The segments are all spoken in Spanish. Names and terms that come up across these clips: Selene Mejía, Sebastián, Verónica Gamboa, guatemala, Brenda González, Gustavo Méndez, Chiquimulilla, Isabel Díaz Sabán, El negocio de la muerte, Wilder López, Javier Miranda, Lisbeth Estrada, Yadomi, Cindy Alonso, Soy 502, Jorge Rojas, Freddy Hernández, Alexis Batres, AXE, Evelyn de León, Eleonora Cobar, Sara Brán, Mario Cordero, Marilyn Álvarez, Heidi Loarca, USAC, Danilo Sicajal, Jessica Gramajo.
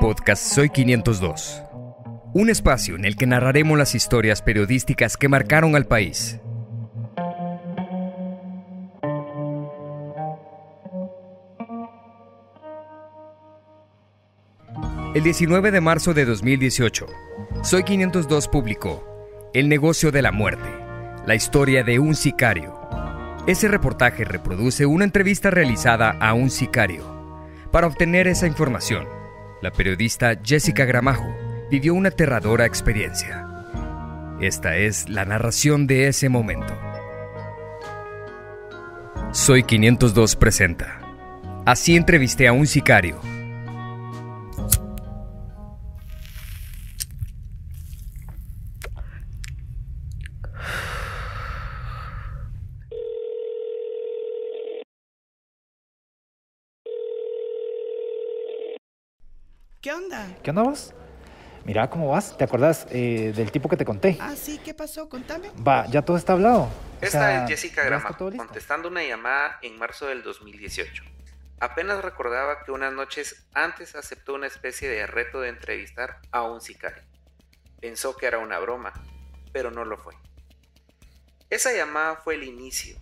Podcast Soy 502. Un espacio en el que narraremos las historias periodísticas que marcaron al país. El 19 de marzo de 2018, Soy 502 publicó El negocio de la muerte, la historia de un sicario. Ese reportaje reproduce una entrevista realizada a un sicario. Para obtener esa información, la periodista Jessica Gramajo vivió una aterradora experiencia. Esta es la narración de ese momento. Soy 502 presenta. Así entrevisté a un sicario. ¿Qué onda? ¿Qué onda vos? Mira, ¿cómo vas? ¿Te acuerdas del tipo que te conté? Ah, sí, ¿qué pasó? Contame. Va, ya todo está hablado. Esta es Jessica Gramajo, contestando una llamada en marzo del 2018. Apenas recordaba que unas noches antes aceptó una especie de reto de entrevistar a un sicario. Pensó que era una broma, pero no lo fue. Esa llamada fue el inicio.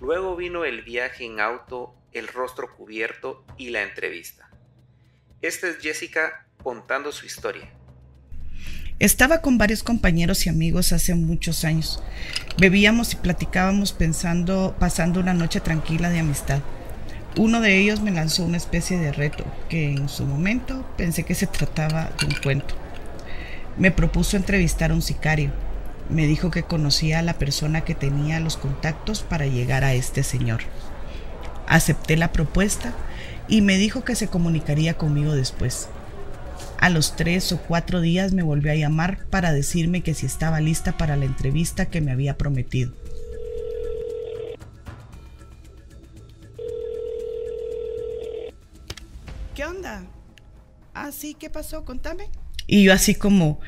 Luego vino el viaje en auto, el rostro cubierto y la entrevista. Esta es Jessica contando su historia. Estaba con varios compañeros y amigos hace muchos años. Bebíamos y platicábamos pasando una noche tranquila de amistad. Uno de ellos me lanzó una especie de reto, que en su momento pensé que se trataba de un cuento. Me propuso entrevistar a un sicario. Me dijo que conocía a la persona que tenía los contactos para llegar a este señor. Acepté la propuesta y me dijo que se comunicaría conmigo después. A los 3 o 4 días me volvió a llamar para decirme que si estaba lista para la entrevista que me había prometido. ¿Qué onda? Ah, sí, ¿qué pasó? Contame. Y yo así como,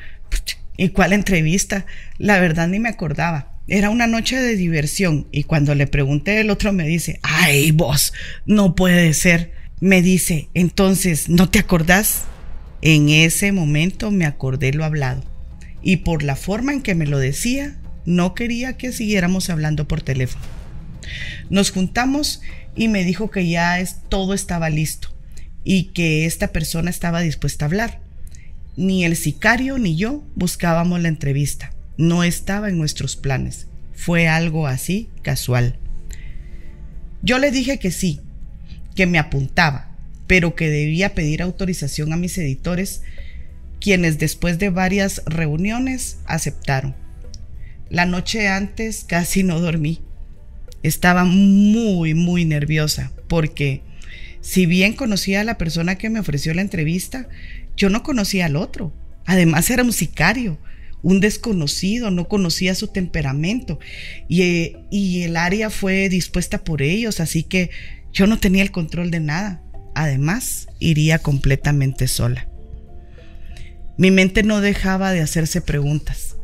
¿y cuál entrevista? La verdad ni me acordaba. Era una noche de diversión y cuando le pregunté, el otro me dice, ¡ay, vos! No puede ser. Me dice, entonces, ¿no te acordás? En ese momento me acordé lo hablado y por la forma en que me lo decía, no quería que siguiéramos hablando por teléfono. Nos juntamos y me dijo que ya todo estaba listo y que esta persona estaba dispuesta a hablar. Ni el sicario ni yo buscábamos la entrevista, no estaba en nuestros planes, fue algo así casual. Yo le dije que sí, que me apuntaba, pero que debía pedir autorización a mis editores, quienes después de varias reuniones aceptaron. La noche antes casi no dormí. Estaba muy, muy nerviosa porque si bien conocía a la persona que me ofreció la entrevista, yo no conocía al otro. Además era un sicario, un desconocido, no conocía su temperamento y el área fue dispuesta por ellos, así que yo no tenía el control de nada. Además, iría completamente sola. Mi mente no dejaba de hacerse preguntas.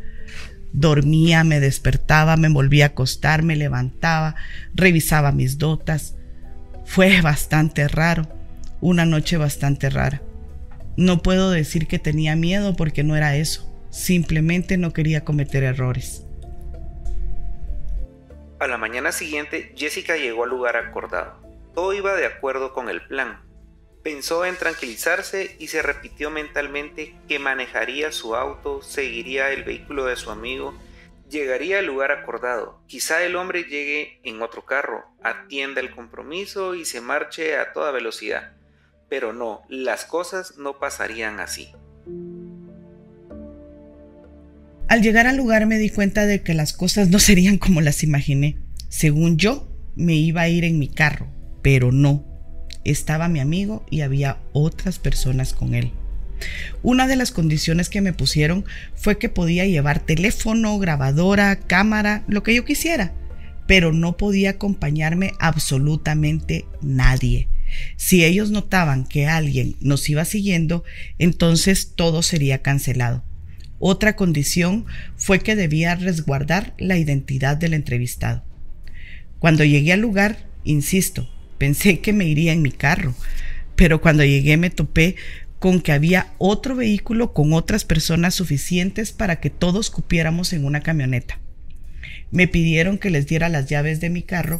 Dormía, me despertaba, me volvía a acostar, me levantaba, revisaba mis notas. Fue bastante raro, una noche bastante rara. No puedo decir que tenía miedo porque no era eso. Simplemente no quería cometer errores. A la mañana siguiente, Jessica llegó al lugar acordado. Todo iba de acuerdo con el plan. Pensó en tranquilizarse y se repitió mentalmente que manejaría su auto, seguiría el vehículo de su amigo, llegaría al lugar acordado. Quizá el hombre llegue en otro carro, atienda el compromiso y se marche a toda velocidad. Pero no, las cosas no pasarían así. Al llegar al lugar me di cuenta de que las cosas no serían como las imaginé. Según yo, me iba a ir en mi carro. Pero no, estaba mi amigo y había otras personas con él. Una de las condiciones que me pusieron fue que podía llevar teléfono, grabadora, cámara, lo que yo quisiera, pero no podía acompañarme absolutamente nadie. Si ellos notaban que alguien nos iba siguiendo, entonces todo sería cancelado. Otra condición fue que debía resguardar la identidad del entrevistado. Cuando llegué al lugar, insisto, pensé que me iría en mi carro, pero cuando llegué me topé con que había otro vehículo con otras personas suficientes para que todos cupiéramos en una camioneta. Me pidieron que les diera las llaves de mi carro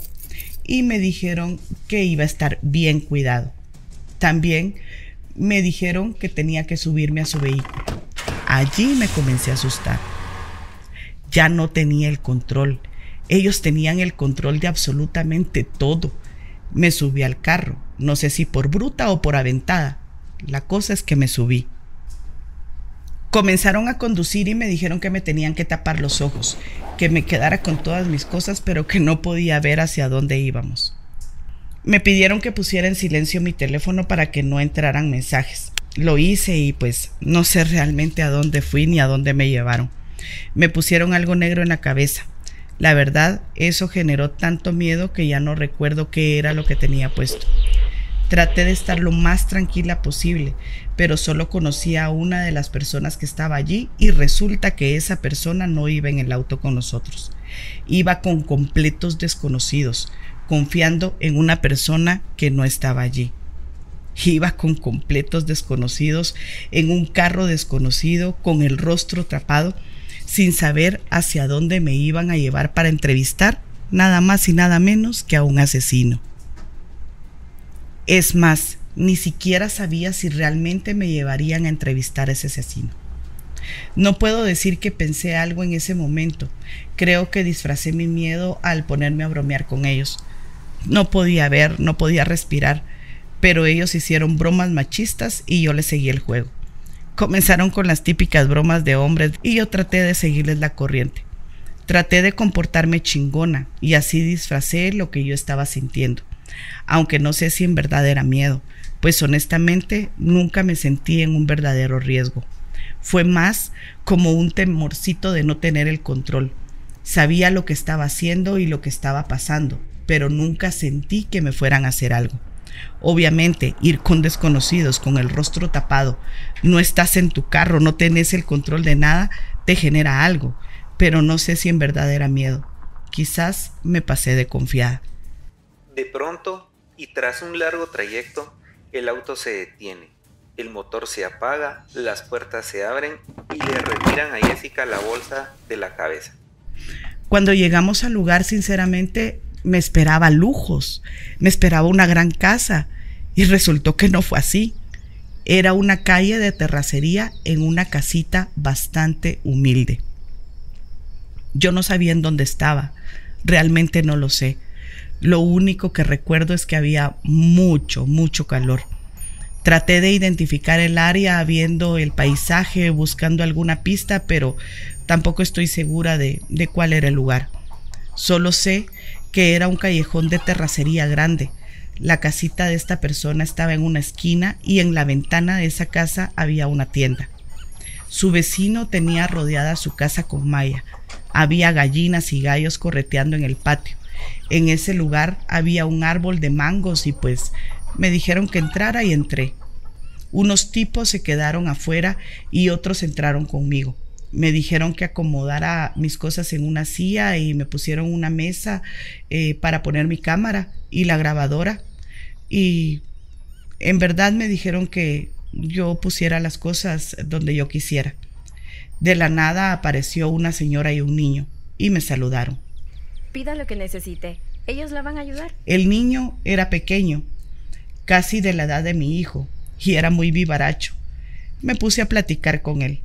y me dijeron que iba a estar bien cuidado. También me dijeron que tenía que subirme a su vehículo. Allí me comencé a asustar. Ya no tenía el control. Ellos tenían el control de absolutamente todo. Me subí al carro, no sé si por bruta o por aventada. La cosa es que me subí. Comenzaron a conducir y me dijeron que me tenían que tapar los ojos, que me quedara con todas mis cosas, pero que no podía ver hacia dónde íbamos. Me pidieron que pusiera en silencio mi teléfono para que no entraran mensajes. Lo hice y pues no sé realmente a dónde fui ni a dónde me llevaron. Me pusieron algo negro en la cabeza. La verdad, eso generó tanto miedo que ya no recuerdo qué era lo que tenía puesto. Traté de estar lo más tranquila posible, pero solo conocía a una de las personas que estaba allí y resulta que esa persona no iba en el auto con nosotros. Iba con completos desconocidos, confiando en una persona que no estaba allí. Iba con completos desconocidos, en un carro desconocido, con el rostro tapado, sin saber hacia dónde me iban a llevar para entrevistar nada más y nada menos que a un asesino. Es más, ni siquiera sabía si realmente me llevarían a entrevistar a ese asesino. No puedo decir que pensé algo en ese momento. Creo que disfracé mi miedo al ponerme a bromear con ellos. No podía ver, no podía respirar, pero ellos hicieron bromas machistas y yo les seguí el juego. Comenzaron con las típicas bromas de hombres y yo traté de seguirles la corriente. Traté de comportarme chingona y así disfracé lo que yo estaba sintiendo. Aunque no sé si en verdad era miedo, pues honestamente nunca me sentí en un verdadero riesgo. Fue más como un temorcito de no tener el control. Sabía lo que estaba haciendo y lo que estaba pasando, pero nunca sentí que me fueran a hacer algo. Obviamente, ir con desconocidos, con el rostro tapado, no estás en tu carro, no tenés el control de nada, te genera algo, pero no sé si en verdad era miedo. Quizás me pasé de confiada. De pronto, y tras un largo trayecto, el auto se detiene, el motor se apaga, las puertas se abren y le retiran a Jessica la bolsa de la cabeza. Cuando llegamos al lugar, sinceramente, me esperaba lujos, me esperaba una gran casa y resultó que no fue así. Era una calle de terracería en una casita bastante humilde. Yo no sabía en dónde estaba, realmente no lo sé. Lo único que recuerdo es que había mucho calor. Traté de identificar el área viendo el paisaje, buscando alguna pista, pero tampoco estoy segura de cuál era el lugar. Solo sé que era un callejón de terracería grande. La casita de esta persona estaba en una esquina y en la ventana de esa casa había una tienda. Su vecino tenía rodeada su casa con malla. Había gallinas y gallos correteando en el patio. En ese lugar había un árbol de mangos y pues me dijeron que entrara y entré. Unos tipos se quedaron afuera y otros entraron conmigo. Me dijeron que acomodara mis cosas en una silla y me pusieron una mesa para poner mi cámara y la grabadora. Y en verdad me dijeron que yo pusiera las cosas donde yo quisiera. De la nada apareció una señora y un niño y me saludaron. Pida lo que necesite, ellos la van a ayudar. El niño era pequeño, casi de la edad de mi hijo, y era muy vivaracho. Me puse a platicar con él.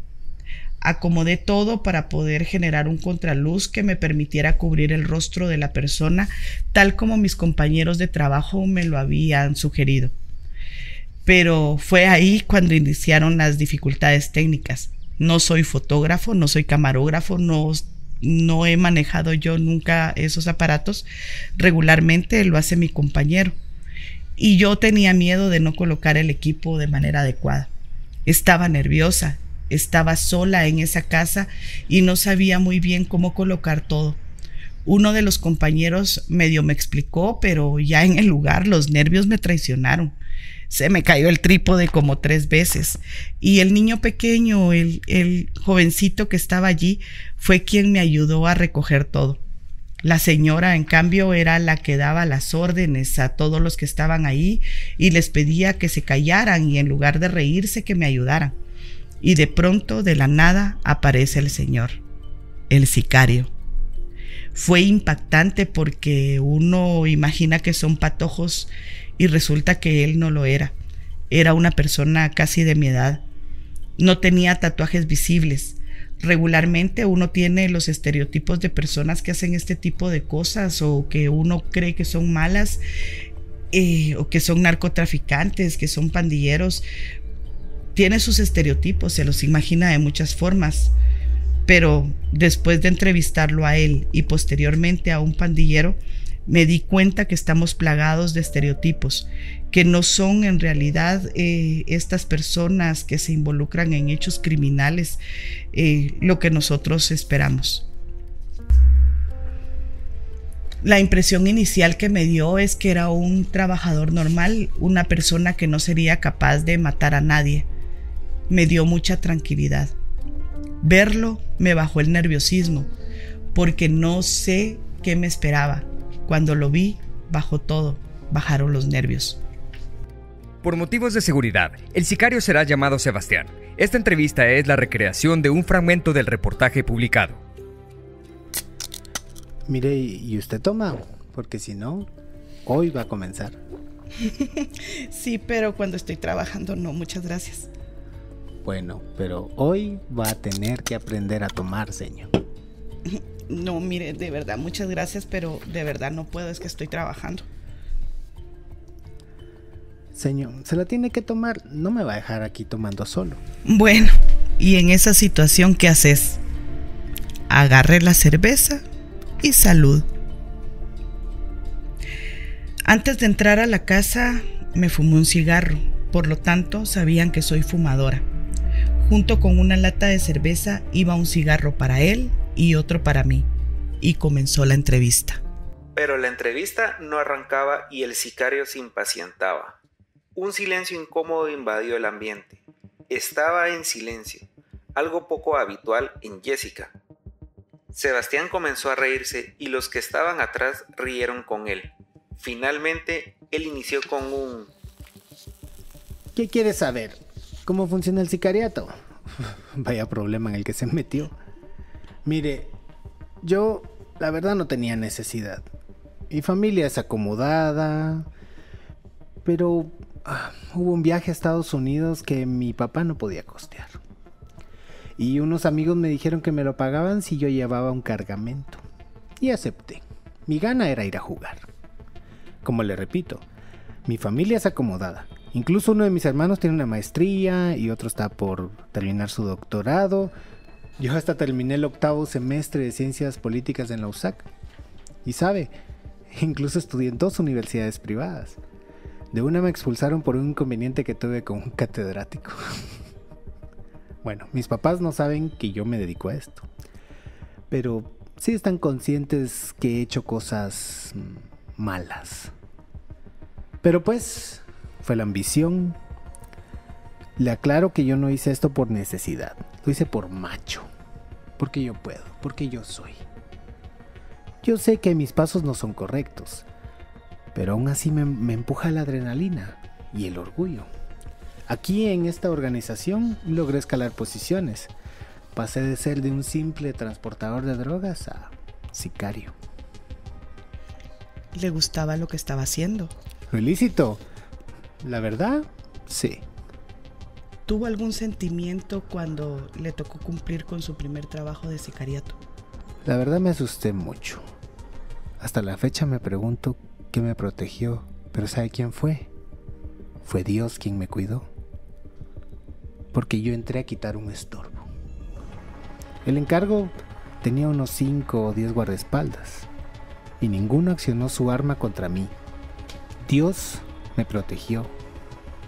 Acomodé todo para poder generar un contraluz que me permitiera cubrir el rostro de la persona, tal como mis compañeros de trabajo me lo habían sugerido. Pero fue ahí cuando iniciaron las dificultades técnicas. No soy fotógrafo, no soy camarógrafo, no he manejado yo nunca esos aparatos, regularmente lo hace mi compañero. Y yo tenía miedo de no colocar el equipo de manera adecuada. Estaba nerviosa, estaba sola en esa casa y no sabía muy bien cómo colocar todo. Uno de los compañeros medio me explicó, pero ya en el lugar los nervios me traicionaron. Se me cayó el trípode como 3 veces y el niño pequeño, el jovencito que estaba allí, fue quien me ayudó a recoger todo. La señora, en cambio, era la que daba las órdenes a todos los que estaban ahí y les pedía que se callaran y en lugar de reírse que me ayudaran. Y de pronto, de la nada, aparece el señor, el sicario. Fue impactante porque uno imagina que son patojos y resulta que él no lo era. Era una persona casi de mi edad. No tenía tatuajes visibles. Regularmente uno tiene los estereotipos de personas que hacen este tipo de cosas o que uno cree que son malas o que son narcotraficantes, que son pandilleros. Tiene sus estereotipos, se los imagina de muchas formas. Pero después de entrevistarlo a él y posteriormente a un pandillero, me di cuenta que estamos plagados de estereotipos, que no son en realidad estas personas que se involucran en hechos criminales lo que nosotros esperamos. La impresión inicial que me dio es que era un trabajador normal, una persona que no sería capaz de matar a nadie. Me dio mucha tranquilidad. Verlo me bajó el nerviosismo, porque no sé qué me esperaba. Cuando lo vi, bajó todo, bajaron los nervios. Por motivos de seguridad, el sicario será llamado Sebastián. Esta entrevista es la recreación de un fragmento del reportaje publicado. Mire, ¿y usted toma? Porque si no, hoy va a comenzar. Sí, pero cuando estoy trabajando no, muchas gracias. Bueno, pero hoy va a tener que aprender a tomar, señor. No, mire, de verdad, muchas gracias, pero de verdad no puedo, es que estoy trabajando. Señor, se la tiene que tomar, no me va a dejar aquí tomando solo. Bueno, y en esa situación, ¿qué haces? Agarré la cerveza y salud. Antes de entrar a la casa, me fumé un cigarro, por lo tanto, sabían que soy fumadora. Junto con una lata de cerveza iba un cigarro para él y otro para mí. Y comenzó la entrevista. Pero la entrevista no arrancaba y el sicario se impacientaba. Un silencio incómodo invadió el ambiente. Estaba en silencio, algo poco habitual en Jessica. Sebastián comenzó a reírse y los que estaban atrás rieron con él. Finalmente, él inició con un... ¿Qué quieres saber? ¿Cómo funciona el sicariato? Vaya problema en el que se metió. Mire, yo la verdad no tenía necesidad. Mi familia es acomodada, pero hubo un viaje a Estados Unidos que mi papá no podía costear. Y unos amigos me dijeron que me lo pagaban si yo llevaba un cargamento. Y acepté. Mi gana era ir a jugar. Como le repito, mi familia es acomodada. Incluso uno de mis hermanos tiene una maestría y otro está por terminar su doctorado. Yo hasta terminé el 8º semestre de Ciencias Políticas en la USAC. Y sabe, incluso estudié en 2 universidades privadas. De una me expulsaron por un inconveniente que tuve con un catedrático. Bueno, mis papás no saben que yo me dedico a esto. Pero sí están conscientes que he hecho cosas malas. Pero pues... fue la ambición. Le aclaro que yo no hice esto por necesidad, lo hice por macho, porque yo puedo, porque yo soy. Yo sé que mis pasos no son correctos, pero aún así me empuja la adrenalina y el orgullo. Aquí en esta organización logré escalar posiciones, pasé de ser de un simple transportador de drogas a sicario. ¿Le gustaba lo que estaba haciendo? Lo ilícito. La verdad, sí. ¿Tuvo algún sentimiento cuando le tocó cumplir con su primer trabajo de sicariato? La verdad me asusté mucho. Hasta la fecha me pregunto qué me protegió, pero ¿sabe quién fue? Fue Dios quien me cuidó. Porque yo entré a quitar un estorbo. El encargo tenía unos 5 o 10 guardaespaldas y ninguno accionó su arma contra mí. Dios me protegió,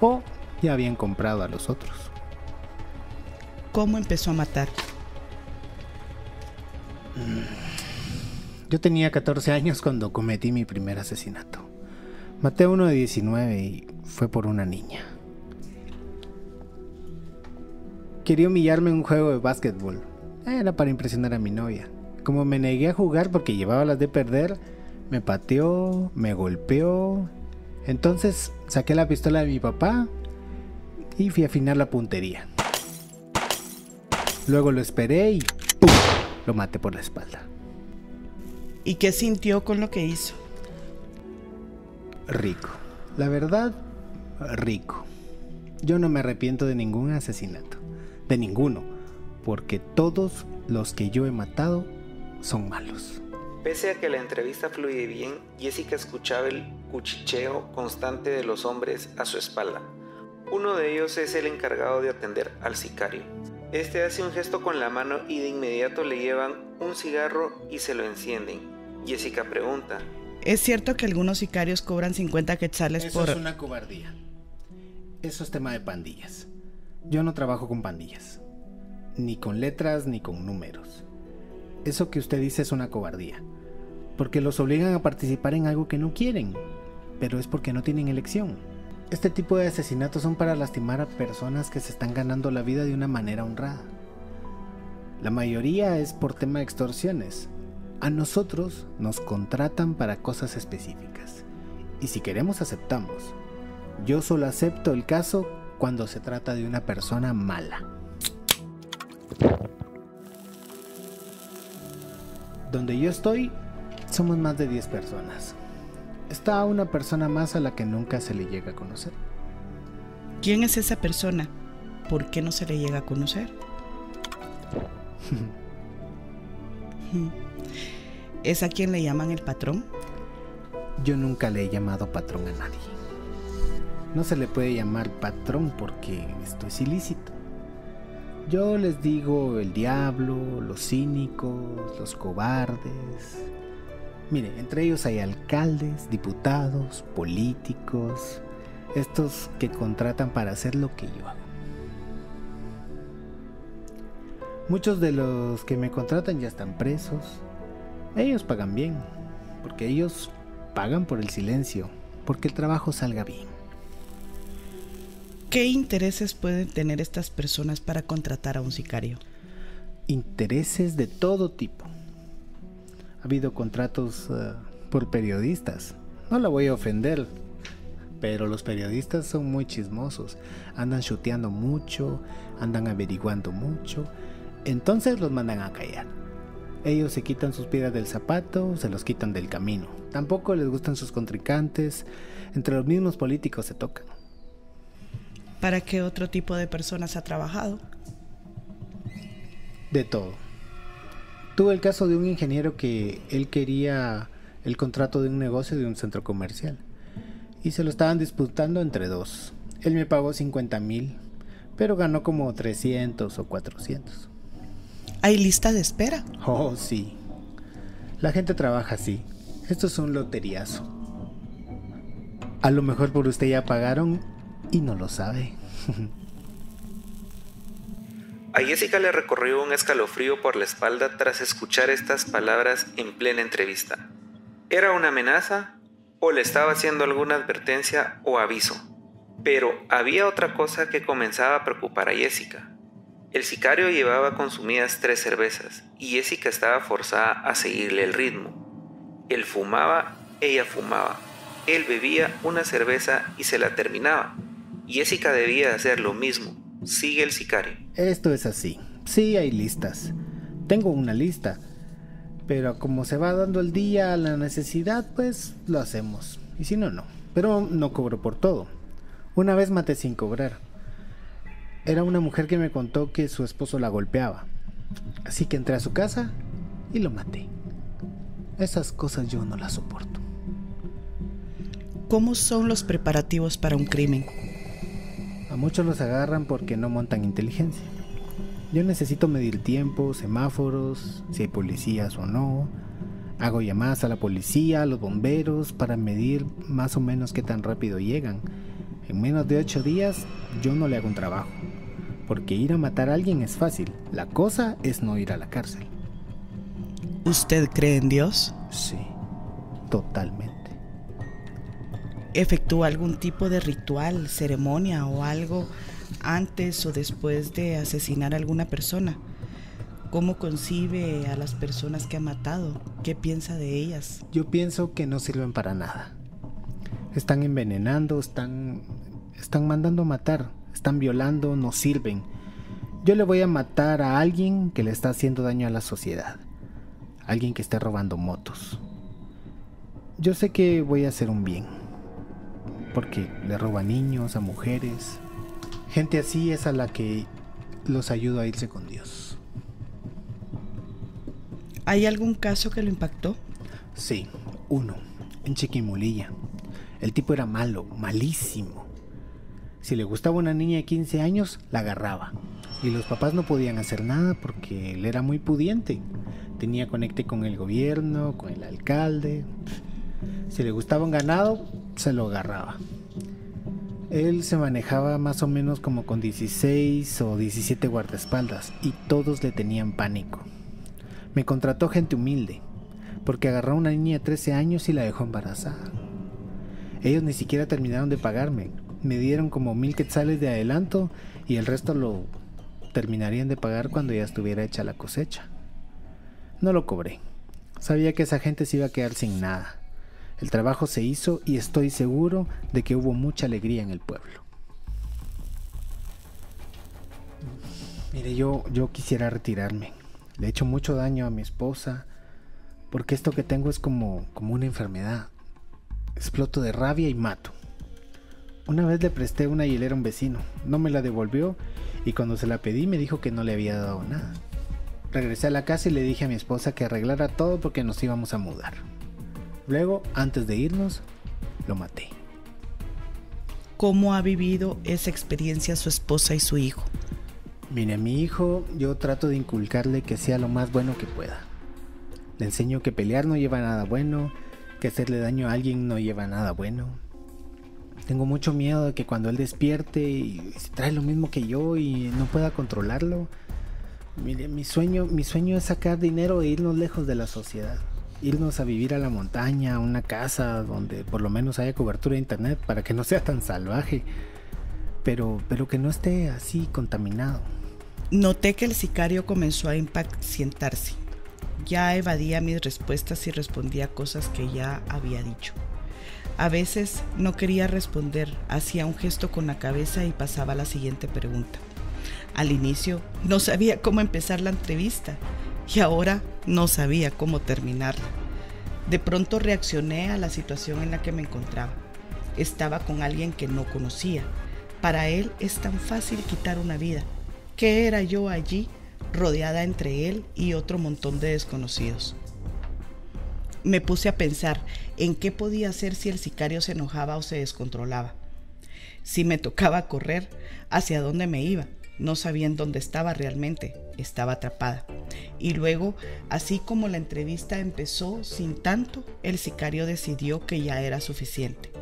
o ya habían comprado a los otros. ¿Cómo empezó a matar? Yo tenía 14 años cuando cometí mi primer asesinato. Maté a uno de 19 y fue por una niña. Quería humillarme en un juego de básquetbol. Era para impresionar a mi novia. como me negué a jugar porque llevaba las de perder, me pateó, me golpeó. Entonces saqué la pistola de mi papá y fui a afinar la puntería. Luego lo esperé y ¡pum! Lo maté por la espalda. ¿Y qué sintió con lo que hizo? Rico. La verdad, rico. Yo no me arrepiento de ningún asesinato. De ninguno. Porque todos los que yo he matado son malos. Pese a que la entrevista fluye bien, Jessica escuchaba el cuchicheo constante de los hombres a su espalda. Uno de ellos es el encargado de atender al sicario. Este hace un gesto con la mano y de inmediato le llevan un cigarro y se lo encienden. Jessica pregunta: ¿es cierto que algunos sicarios cobran 50 quetzales por...? Eso es una cobardía. Eso es tema de pandillas. Yo no trabajo con pandillas. Ni con letras, ni con números. Eso que usted dice es una cobardía. Porque los obligan a participar en algo que no quieren. Pero es porque no tienen elección. Este tipo de asesinatos son para lastimar a personas que se están ganando la vida de una manera honrada. La mayoría es por tema de extorsiones. A nosotros nos contratan para cosas específicas. Y si queremos, aceptamos. Yo solo acepto el caso cuando se trata de una persona mala. Donde yo estoy, somos más de 10 personas. Está una persona más a la que nunca se le llega a conocer. ¿Quién es esa persona? ¿Por qué no se le llega a conocer? ¿Es a quien le llaman el patrón? Yo nunca le he llamado patrón a nadie. No se le puede llamar patrón porque esto es ilícito. Yo les digo el diablo, los cínicos, los cobardes. Mire, entre ellos hay alcaldes, diputados, políticos, estos que contratan para hacer lo que yo hago. Muchos de los que me contratan ya están presos. Ellos pagan bien, porque ellos pagan por el silencio, porque el trabajo salga bien. ¿Qué intereses pueden tener estas personas para contratar a un sicario? Intereses de todo tipo. Ha habido contratos por periodistas. No la voy a ofender, pero los periodistas son muy chismosos. Andan chuteando mucho, andan averiguando mucho. Entonces los mandan a callar. Ellos se quitan sus piedras del zapato, se los quitan del camino. Tampoco les gustan sus contrincantes. Entre los mismos políticos se tocan. ¿Para qué otro tipo de personas ha trabajado? De todo. Tuve el caso de un ingeniero que él quería el contrato de un negocio de un centro comercial. Y se lo estaban disputando entre dos. Él me pagó 50,000, pero ganó como 300 o 400. ¿Hay lista de espera? Oh, sí. La gente trabaja así. Esto es un loteriazo. A lo mejor por usted ya pagaron... y no lo sabe. A Jessica le recorrió un escalofrío por la espalda tras escuchar estas palabras en plena entrevista. ¿Era una amenaza? ¿O le estaba haciendo alguna advertencia o aviso? Pero había otra cosa que comenzaba a preocupar a Jessica. El sicario llevaba consumidas 3 cervezas y Jessica estaba forzada a seguirle el ritmo. Él fumaba, ella fumaba. Él bebía una cerveza y se la terminaba. Jessica debía hacer lo mismo. Sigue el sicario. Esto es así. Sí hay listas. Tengo una lista. Pero como se va dando el día a la necesidad, pues lo hacemos. Y si no, no. Pero no cobro por todo. Una vez maté sin cobrar. Era una mujer que me contó que su esposo la golpeaba. Así que entré a su casa y lo maté. Esas cosas yo no las soporto. ¿Cómo son los preparativos para un crimen? A muchos los agarran porque no montan inteligencia. Yo necesito medir tiempo, semáforos, si hay policías o no. Hago llamadas a la policía, a los bomberos, para medir más o menos qué tan rápido llegan. En menos de 8 días yo no le hago un trabajo. Porque ir a matar a alguien es fácil. La cosa es no ir a la cárcel. ¿Usted cree en Dios? Sí, totalmente. ¿Efectúa algún tipo de ritual, ceremonia o algo antes o después de asesinar a alguna persona? ¿Cómo concibe a las personas que ha matado? ¿Qué piensa de ellas? Yo pienso que no sirven para nada. Están envenenando, están mandando a matar, están violando, no sirven. Yo le voy a matar a alguien que le está haciendo daño a la sociedad. Alguien que esté robando motos. Yo sé que voy a hacer un bien. Porque le roba a niños, a mujeres. Gente así es a la que los ayudo a irse con Dios. ¿Hay algún caso que lo impactó? Sí, uno, en Chiquimulilla. El tipo era malo, malísimo. Si le gustaba una niña de 15 años, la agarraba. Y los papás no podían hacer nada porque él era muy pudiente. Tenía conecte con el gobierno, con el alcalde. Si le gustaba un ganado, se lo agarraba. Él se manejaba más o menos como con 16 o 17 guardaespaldas y todos le tenían pánico. Me contrató gente humilde, porque agarró a una niña de 13 años y la dejó embarazada. Ellos ni siquiera terminaron de pagarme. Me dieron como 1000 quetzales de adelanto y el resto lo terminarían de pagar cuando ya estuviera hecha la cosecha. No lo cobré. Sabía que esa gente se iba a quedar sin nada. El trabajo se hizo y estoy seguro de que hubo mucha alegría en el pueblo. Mire, yo quisiera retirarme. Le he hecho mucho daño a mi esposa, porque esto que tengo es como una enfermedad. Exploto de rabia y mato. Una vez le presté una hielera a un vecino, no me la devolvió y cuando se la pedí me dijo que no le había dado nada. Regresé a la casa y le dije a mi esposa que arreglara todo porque nos íbamos a mudar. Luego, antes de irnos, lo maté. ¿Cómo ha vivido esa experiencia su esposa y su hijo? Mire, a mi hijo yo trato de inculcarle que sea lo más bueno que pueda. Le enseño que pelear no lleva nada bueno, que hacerle daño a alguien no lleva nada bueno. Tengo mucho miedo de que cuando él despierte y trae lo mismo que yo y no pueda controlarlo. Mire, mi sueño es sacar dinero e irnos lejos de la sociedad. Irnos a vivir a la montaña, a una casa donde por lo menos haya cobertura de internet para que no sea tan salvaje. Pero que no esté así contaminado. Noté que el sicario comenzó a impacientarse. Ya evadía mis respuestas y respondía cosas que ya había dicho. A veces no quería responder, hacía un gesto con la cabeza y pasaba a la siguiente pregunta. Al inicio no sabía cómo empezar la entrevista y ahora no sabía cómo terminarla. De pronto reaccioné a la situación en la que me encontraba. Estaba con alguien que no conocía. Para él es tan fácil quitar una vida. ¿Qué era yo allí, rodeada entre él y otro montón de desconocidos? Me puse a pensar en qué podía hacer si el sicario se enojaba o se descontrolaba. Si me tocaba correr, ¿hacia dónde me iba? No sabía en dónde estaba realmente, estaba atrapada. Y luego, así como la entrevista empezó sin tanto, el sicario decidió que ya era suficiente.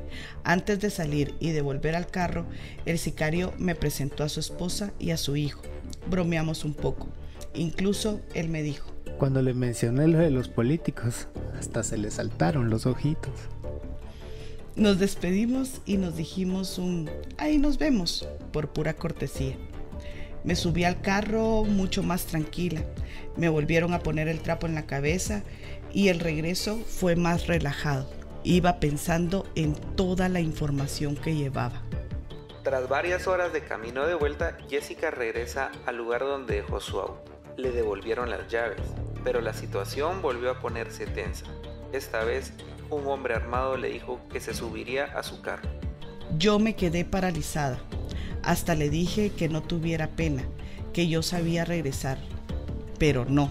Antes de salir y de volver al carro, el sicario me presentó a su esposa y a su hijo. Bromeamos un poco. Incluso él me dijo: cuando le mencioné lo de los políticos, hasta se le saltaron los ojitos. Nos despedimos y nos dijimos un "ahí nos vemos" por pura cortesía. Me subí al carro mucho más tranquila. Me volvieron a poner el trapo en la cabeza y el regreso fue más relajado. Iba pensando en toda la información que llevaba. Tras varias horas de camino de vuelta, Jessica regresa al lugar donde dejó su auto. Le devolvieron las llaves, pero la situación volvió a ponerse tensa. Esta vez, un hombre armado le dijo que se subiría a su carro. Yo me quedé paralizada. Hasta le dije que no tuviera pena, que yo sabía regresar, pero no.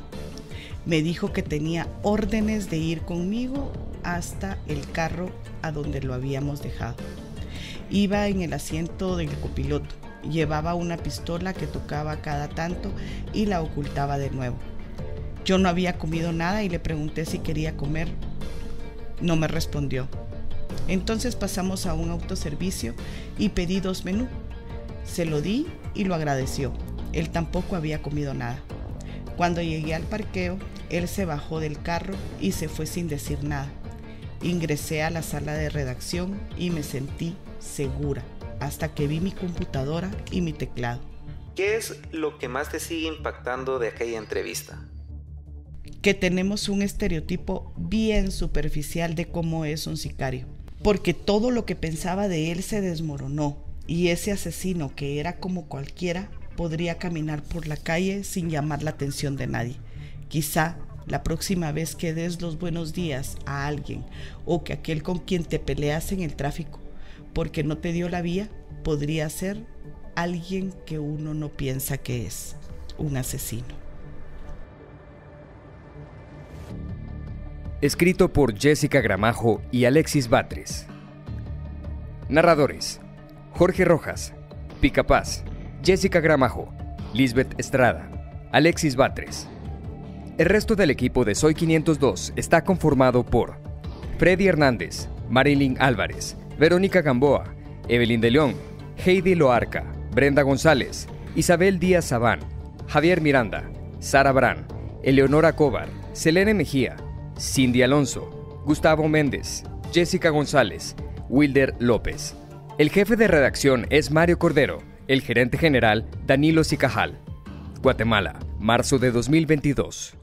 Me dijo que tenía órdenes de ir conmigo hasta el carro a donde lo habíamos dejado. Iba en el asiento del copiloto, llevaba una pistola que tocaba cada tanto y la ocultaba de nuevo. Yo no había comido nada y le pregunté si quería comer. No me respondió. Entonces pasamos a un autoservicio y pedí 2 menús. Se lo di y lo agradeció. Él tampoco había comido nada. Cuando llegué al parqueo, él se bajó del carro y se fue sin decir nada. Ingresé a la sala de redacción y me sentí segura hasta que vi mi computadora y mi teclado. ¿Qué es lo que más te sigue impactando de aquella entrevista? Que tenemos un estereotipo bien superficial de cómo es un sicario, porque todo lo que pensaba de él se desmoronó y ese asesino, que era como cualquiera, podría caminar por la calle sin llamar la atención de nadie. Quizá la próxima vez que des los buenos días a alguien o que aquel con quien te peleas en el tráfico porque no te dio la vía, podría ser alguien que uno no piensa que es un asesino. Escrito por Jessica Gramajo y Alexis Batres. Narradores: Jorge Rojas, Picapaz, Jessica Gramajo, Lisbeth Estrada, Alexis Batres. El resto del equipo de Soy 502 está conformado por Freddy Hernández, Marilyn Álvarez, Verónica Gamboa, Evelyn de León, Heidi Loarca, Brenda González, Isabel Díaz Sabán, Javier Miranda, Sara Brán, Eleonora Cobar, Selene Mejía, Cindy Alonso, Gustavo Méndez, Jessica González, Wilder López. El jefe de redacción es Mario Cordero, el gerente general Danilo Sicajal. Guatemala, marzo de 2022.